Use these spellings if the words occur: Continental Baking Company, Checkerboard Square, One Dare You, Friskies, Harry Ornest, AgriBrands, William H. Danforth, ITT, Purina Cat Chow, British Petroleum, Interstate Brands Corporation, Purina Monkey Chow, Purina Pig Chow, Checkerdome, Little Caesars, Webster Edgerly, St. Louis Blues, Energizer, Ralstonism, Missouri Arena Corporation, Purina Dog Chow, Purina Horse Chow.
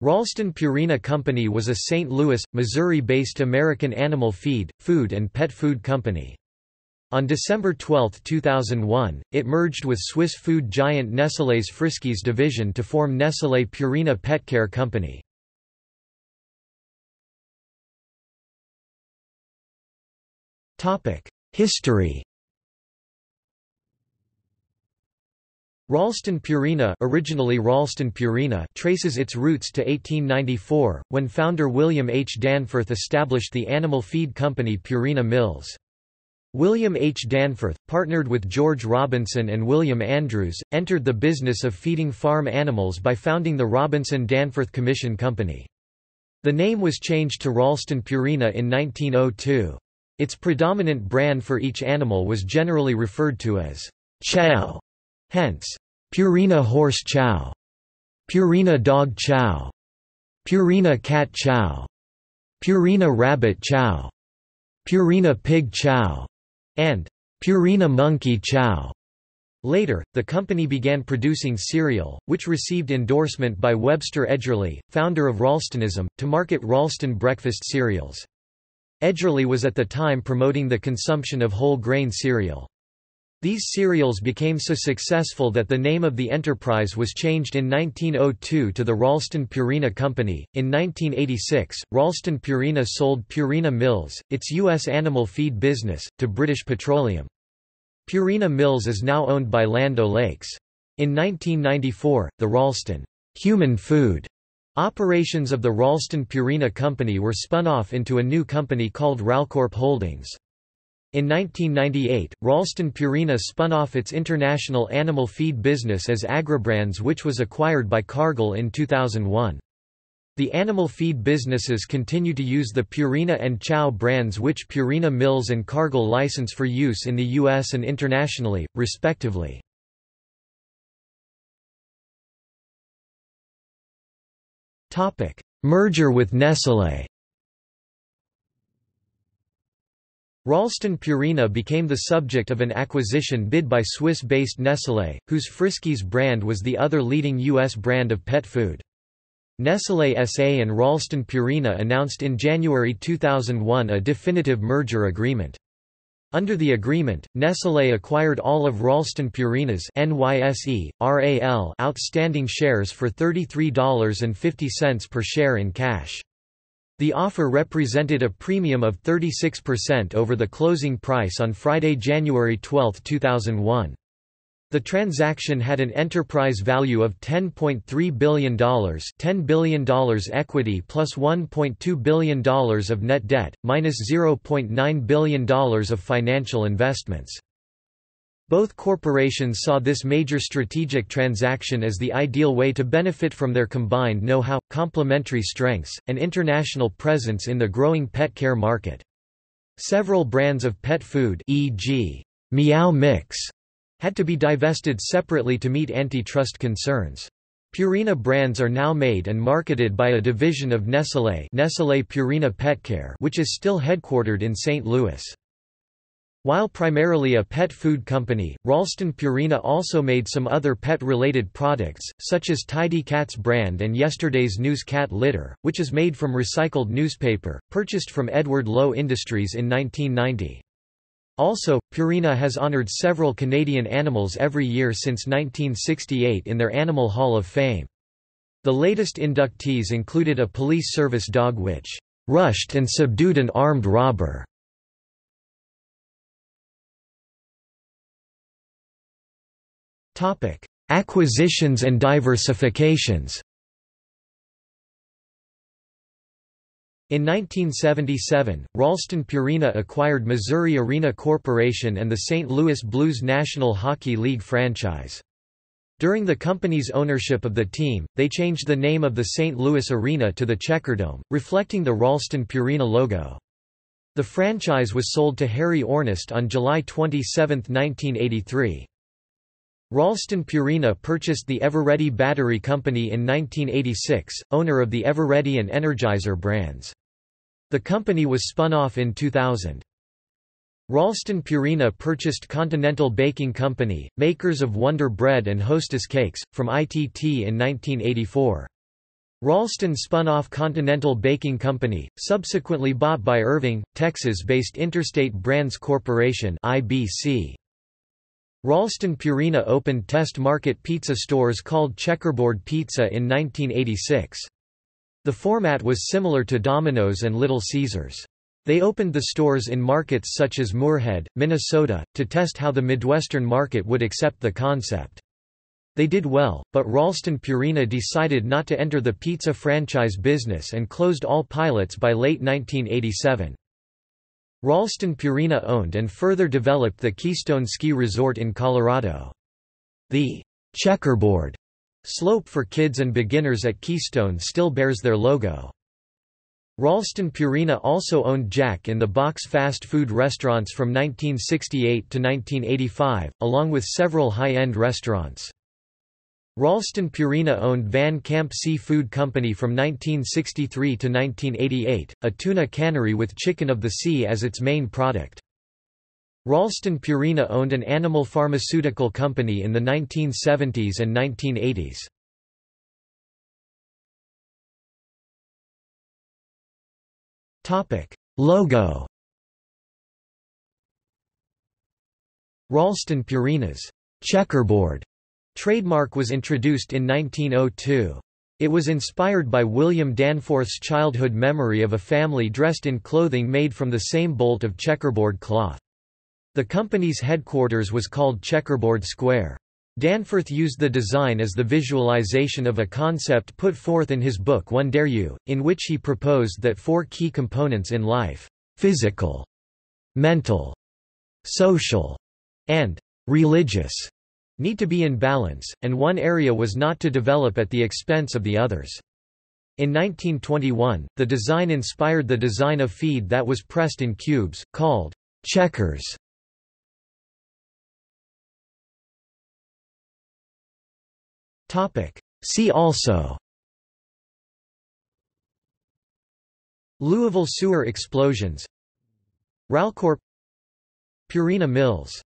Ralston Purina Company was a St. Louis, Missouri-based American animal feed, food and pet food company. On December 12, 2001, it merged with Swiss food giant Nestlé's Friskies division to form Nestlé Purina PetCare Company. History. Ralston Purina, originally Ralston Purina, traces its roots to 1894, when founder William H. Danforth established the animal feed company Purina Mills. William H. Danforth, partnered with George Robinson and William Andrews, entered the business of feeding farm animals by founding the Robinson-Danforth Commission Company. The name was changed to Ralston Purina in 1902. Its predominant brand for each animal was generally referred to as chow. Hence, Purina Horse Chow, Purina Dog Chow, Purina Cat Chow, Purina Rabbit Chow, Purina Pig Chow, and Purina Monkey Chow. Later, the company began producing cereal, which received endorsement by Webster Edgerly, founder of Ralstonism, to market Ralston breakfast cereals. Edgerly was at the time promoting the consumption of whole grain cereal. These cereals became so successful that the name of the enterprise was changed in 1902 to the Ralston Purina Company. In 1986, Ralston Purina sold Purina Mills, its U.S. animal feed business, to British Petroleum. Purina Mills is now owned by Land O'Lakes. In 1994, the Ralston human food operations of the Ralston Purina Company were spun off into a new company called Ralcorp Holdings. In 1998, Ralston Purina spun off its international animal feed business as AgriBrands, which was acquired by Cargill in 2001. The animal feed businesses continue to use the Purina and Chow brands, which Purina Mills and Cargill license for use in the U.S. and internationally, respectively. Merger with Nestlé. Ralston Purina became the subject of an acquisition bid by Swiss-based Nestlé, whose Friskies brand was the other leading U.S. brand of pet food. Nestlé SA and Ralston Purina announced in January 2001 a definitive merger agreement. Under the agreement, Nestlé acquired all of Ralston Purina's NYSE, RAL outstanding shares for $33.50 per share in cash. The offer represented a premium of 36% over the closing price on Friday, January 12, 2001. The transaction had an enterprise value of $10.3 billion, $10 billion equity plus $1.2 billion of net debt, minus $0.9 billion of financial investments. Both corporations saw this major strategic transaction as the ideal way to benefit from their combined know-how, complementary strengths, and international presence in the growing pet care market. Several brands of pet food, e.g. Meow Mix, had to be divested separately to meet antitrust concerns. Purina brands are now made and marketed by a division of Nestlé, Nestlé Purina PetCare, which is still headquartered in St. Louis. While primarily a pet food company, Ralston Purina also made some other pet-related products, such as Tidy Cats brand and Yesterday's News Cat Litter, which is made from recycled newspaper, purchased from Edward Lowe Industries in 1990. Also, Purina has honored several Canadian animals every year since 1968 in their Animal Hall of Fame. The latest inductees included a police service dog which rushed and subdued an armed robber. Acquisitions and diversifications. In 1977, Ralston Purina acquired Missouri Arena Corporation and the St. Louis Blues National Hockey League franchise. During the company's ownership of the team, they changed the name of the St. Louis Arena to the Checkerdome, reflecting the Ralston Purina logo. The franchise was sold to Harry Ornest on July 27, 1983. Ralston Purina purchased the Eveready Battery Company in 1986, owner of the Eveready and Energizer brands. The company was spun off in 2000. Ralston Purina purchased Continental Baking Company, makers of Wonder Bread and Hostess Cakes, from ITT in 1984. Ralston spun off Continental Baking Company, subsequently bought by Irving, Texas-based Interstate Brands Corporation (IBC). Ralston Purina opened test market pizza stores called Checkerboard Pizza in 1986. The format was similar to Domino's and Little Caesars. They opened the stores in markets such as Moorhead, Minnesota, to test how the Midwestern market would accept the concept. They did well, but Ralston Purina decided not to enter the pizza franchise business and closed all pilots by late 1987. Ralston Purina owned and further developed the Keystone Ski Resort in Colorado. The checkerboard slope for kids and beginners at Keystone still bears their logo. Ralston Purina also owned Jack in the Box fast food restaurants from 1968 to 1985, along with several high-end restaurants. Ralston Purina owned Van Camp Sea Food Company from 1963 to 1988, a tuna cannery with chicken of the sea as its main product. Ralston Purina owned an animal pharmaceutical company in the 1970s and 1980s. Topic: Logo. Ralston Purina's checkerboard trademark was introduced in 1902. It was inspired by William Danforth's childhood memory of a family dressed in clothing made from the same bolt of checkerboard cloth. The company's headquarters was called Checkerboard Square. Danforth used the design as the visualization of a concept put forth in his book One Dare You, in which he proposed that four key components in life, physical, mental, social, and religious, need to be in balance, and one area was not to develop at the expense of the others. In 1921, the design inspired the design of feed that was pressed in cubes, called checkers. See also: Louisville sewer explosions, Ralcorp, Purina Mills.